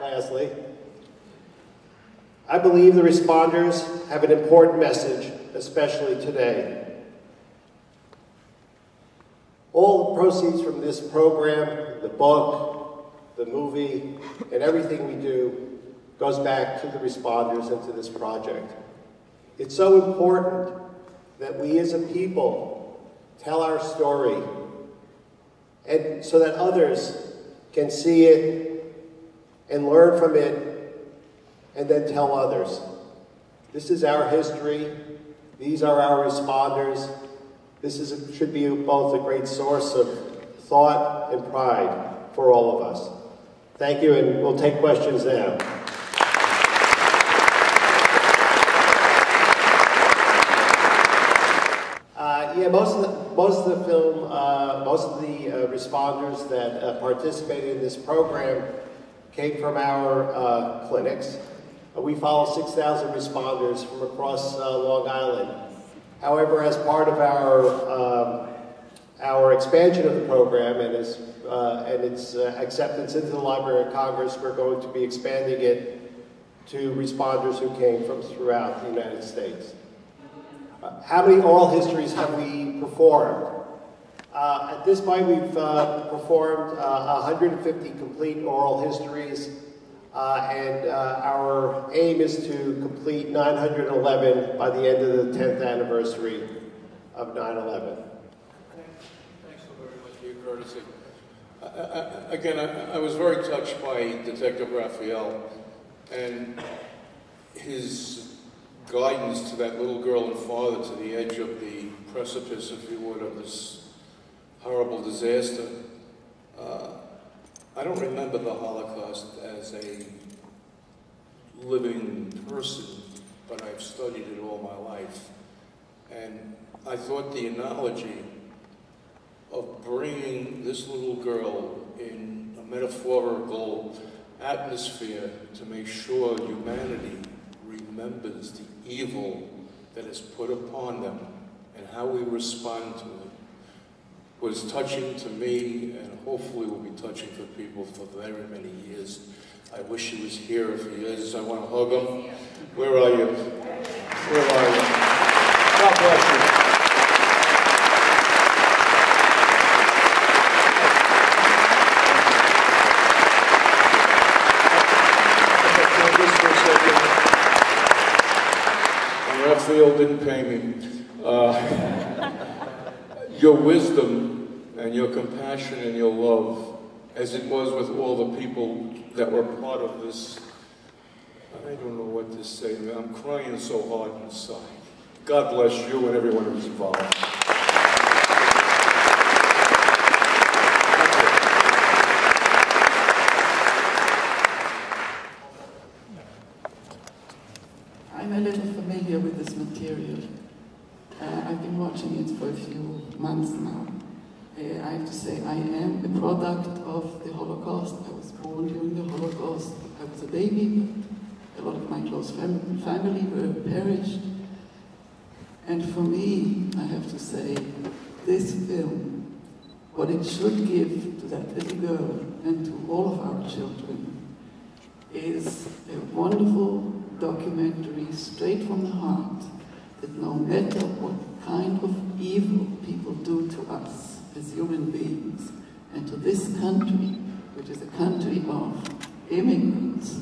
Lastly, I believe the responders have an important message, especially today. All the proceeds from this program, the book, the movie, and everything we do goes back to the responders and to this project. It's so important that we as a people tell our story, and so that others can see it and learn from it and then tell others. This is our history. These are our responders. This should be both a great source of thought and pride for all of us. Thank you, and we'll take questions now. Yeah, most of the film, most of the responders that participated in this program came from our clinics. We follow 6,000 responders from across Long Island. However, as part of our expansion of the program and its acceptance into the Library of Congress, we're going to be expanding it to responders who came from throughout the United States. How many oral histories have we performed? At this point, we've performed 150 complete oral histories, and our aim is to complete 911 by the end of the 10th anniversary of 9/11. Thanks so very much for your courtesy. Again, I was very touched by Detective Raphael and his guidance to that little girl and father to the edge of the precipice, if you would, of this horrible disaster. I don't remember the Holocaust as a living person, but I've studied it all my life. And I thought the analogy of bringing this little girl in a metaphorical atmosphere to make sure humanity remembers the evil that is put upon them and how we respond to it was touching to me, and hopefully will be touching for people for very many years. I wish he was here. If he is, I want to hug him. Where are you? Where are you? God bless you. Raphael didn't pay me. Your wisdom and your compassion and your love, as it was with all the people that were part of this, I don't know what to say, man. I'm crying so hard inside. God bless you and everyone who's involved. I'm a little familiar with this material. I've been watching it for a few months now. I have to say, I am a product of the Holocaust. I was born during the Holocaust. I was a baby, but a lot of my close family were perished. And for me, I have to say, this film, what it should give to that little girl and to all of our children, is a wonderful documentary straight from the heart, that no matter what kind of evil people do to us as human beings and to this country, which is a country of immigrants,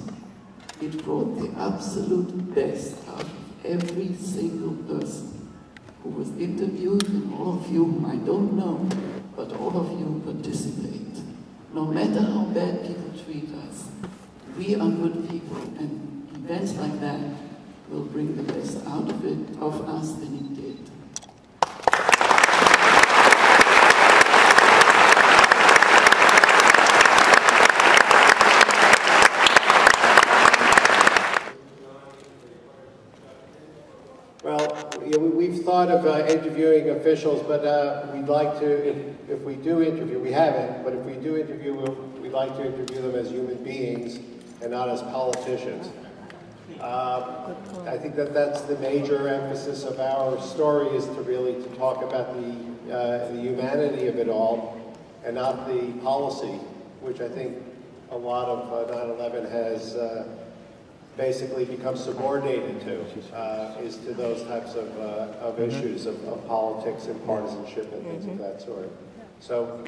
it brought the absolute best out of every single person who was interviewed, and all of you whom I don't know, but all of you participate. No matter how bad people treat us, we are good people, and events like that will bring the best out of it, of us, than it did. Well, you know, we've thought of interviewing officials, but we'd like to, if we do interview, we haven't, but if we do interview, we'd like to interview them as human beings and not as politicians. I think that's the major emphasis of our story, is to really to talk about the humanity of it all and not the policy, which I think a lot of 9/11 has basically become subordinated to, is to those types of issues of politics and partisanship and things of that sort. So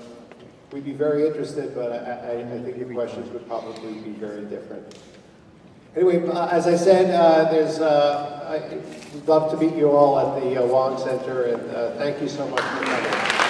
we'd be very interested, but I think your questions would probably be very different. Anyway, as I said, I'd love to meet you all at the Wong Center, and thank you so much for coming.